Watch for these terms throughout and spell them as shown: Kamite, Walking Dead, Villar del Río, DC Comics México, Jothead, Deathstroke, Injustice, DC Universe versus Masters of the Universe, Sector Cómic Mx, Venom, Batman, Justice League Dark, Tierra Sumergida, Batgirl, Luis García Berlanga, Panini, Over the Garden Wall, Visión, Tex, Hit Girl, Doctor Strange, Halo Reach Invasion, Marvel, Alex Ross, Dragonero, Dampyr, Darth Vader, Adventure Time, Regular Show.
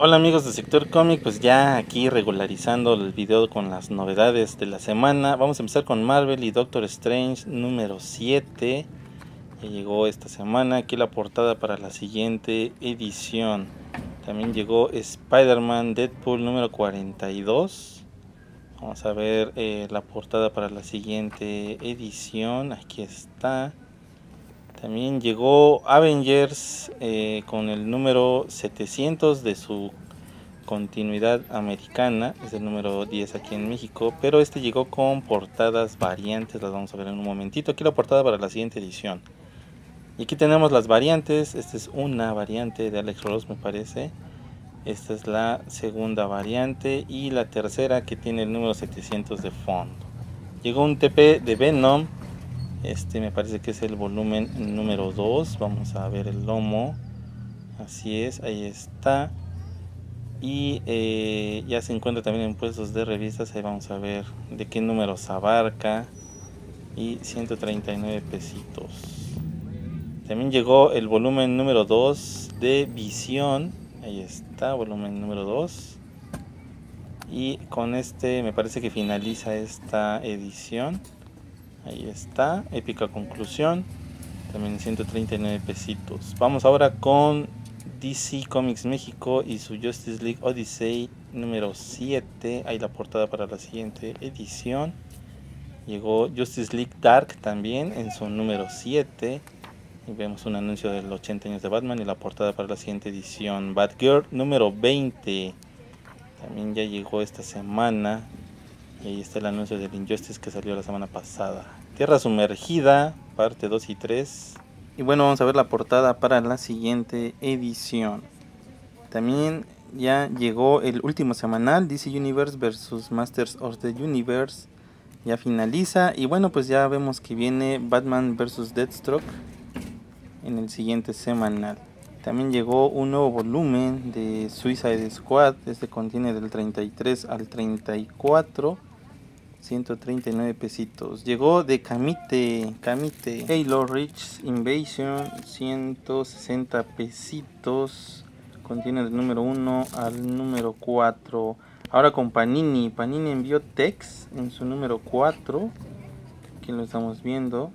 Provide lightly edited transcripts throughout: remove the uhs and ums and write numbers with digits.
Hola amigos de Sector Comic, pues ya aquí regularizando el video con las novedades de la semana. Vamos a empezar con Marvel y Doctor Strange número 7. Ya llegó esta semana, aquí la portada para la siguiente edición. También llegó Spider-Man Deadpool número 42. Vamos a ver la portada para la siguiente edición, aquí está. También llegó Avengers con el número 700 de su continuidad americana. Es el número 10 aquí en México. Pero este llegó con portadas variantes. Las vamos a ver en un momentito. Aquí la portada para la siguiente edición. Y aquí tenemos las variantes. Esta es una variante de Alex Ross, me parece. Esta es la segunda variante. Y la tercera que tiene el número 700 de fondo. Llegó un TP de Venom. Este me parece que es el volumen número 2. Vamos a ver el lomo. Así es, ahí está. Y ya se encuentra también en puestos de revistas. Ahí vamos a ver de qué números abarca. Y 139 pesitos. También llegó el volumen número 2 de Visión. Ahí está, volumen número 2. Y con este me parece que finaliza esta edición. Ahí está, épica conclusión, también 139 pesitos. Vamos ahora con DC Comics México y su Justice League Odyssey número 7. Ahí la portada para la siguiente edición. Llegó Justice League Dark también en su número 7. Y vemos un anuncio de los 80 años de Batman y la portada para la siguiente edición. Batgirl número 20. También ya llegó esta semana. Y ahí está el anuncio del Injustice que salió la semana pasada. Tierra Sumergida, parte 2 y 3. Y bueno, vamos a ver la portada para la siguiente edición. También ya llegó el último semanal, DC Universe versus Masters of the Universe. Ya finaliza. Y bueno, pues ya vemos que viene Batman versus Deathstroke en el siguiente semanal. También llegó un nuevo volumen de Suicide Squad. Este contiene del 33 al 34. 139 pesitos. Llegó de Kamite, Halo Reach Invasion, 160 pesitos. Contiene del número 1 al número 4. Ahora con Panini. Panini envió Tex en su número 4. Aquí lo estamos viendo.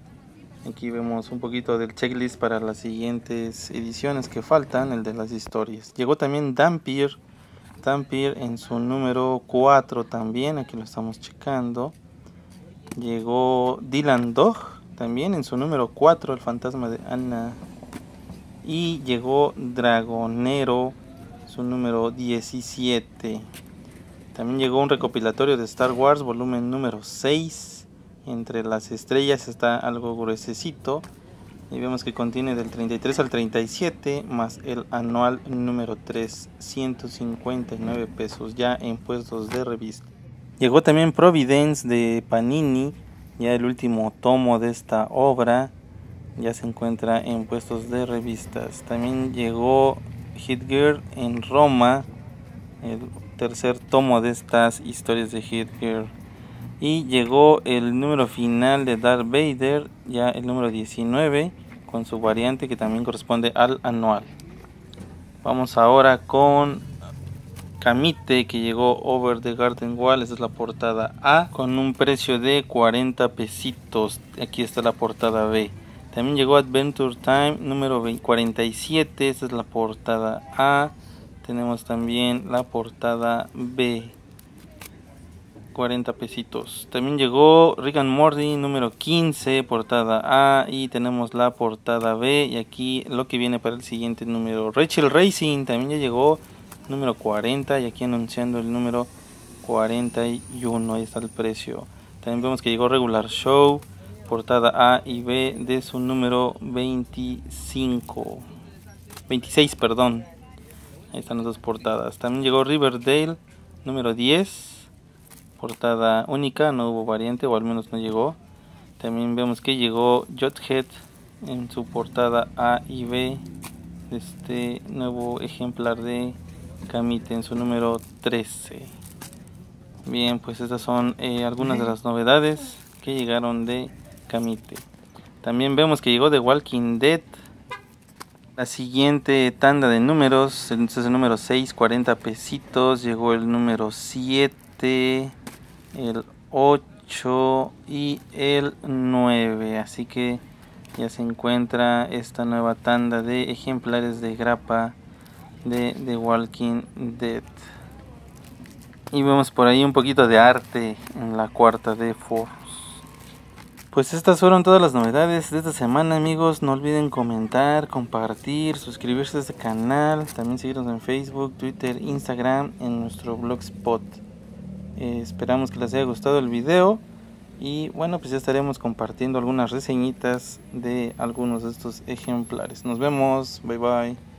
Aquí vemos un poquito del checklist para las siguientes ediciones que faltan, el de las historias. Llegó también Dampyr en su número 4 también, aquí lo estamos checando. Llegó Dylan Dog también en su número 4, el fantasma de Anna. Y llegó Dragonero, su número 17. También llegó un recopilatorio de Star Wars, volumen número 6. Entre las estrellas está algo gruesecito. Y vemos que contiene del 33 al 37 más el anual número 3, 159 pesos ya en puestos de revista. Llegó también Providence de Panini, ya el último tomo de esta obra. Ya se encuentra en puestos de revistas. También llegó Hit Girl en Roma, el tercer tomo de estas historias de Hit Girl. Y llegó el número final de Darth Vader, ya el número 19, con su variante que también corresponde al anual. Vamos ahora con Kamite, que llegó Over the Garden Wall. Esta es la portada A, con un precio de 40 pesitos. Aquí está la portada B. También llegó Adventure Time, número 47. Esta es la portada A. Tenemos también la portada B. 40 pesitos. También llegó Rick and Morty número 15, portada A, y tenemos la portada B, y aquí lo que viene para el siguiente número. Rachel Racing también ya llegó, número 40, y aquí anunciando el número 41, ahí está el precio. También vemos que llegó Regular Show, portada A y B de su número 26, perdón. Ahí están las dos portadas. También llegó Riverdale, número 10. Portada única, no hubo variante, o al menos no llegó. También vemos que llegó Jothead en su portada A y B de este nuevo ejemplar de Kamite en su número 13. Bien, pues estas son algunas de las novedades que llegaron de Kamite. También vemos que llegó de Walking Dead, La siguiente tanda de números, entonces el número 6, 40 pesitos, llegó el número 7, el 8 y el 9, así que ya se encuentra esta nueva tanda de ejemplares de grapa de The Walking Dead. Y vemos por ahí un poquito de arte en la cuarta de Four. Pues estas fueron todas las novedades de esta semana, amigos. No olviden comentar, compartir, suscribirse a este canal. También seguirnos en Facebook, Twitter, Instagram, en nuestro Blogspot. Esperamos que les haya gustado el video. Y bueno, pues ya estaremos compartiendo algunas reseñitas de algunos de estos ejemplares. Nos vemos. Bye bye.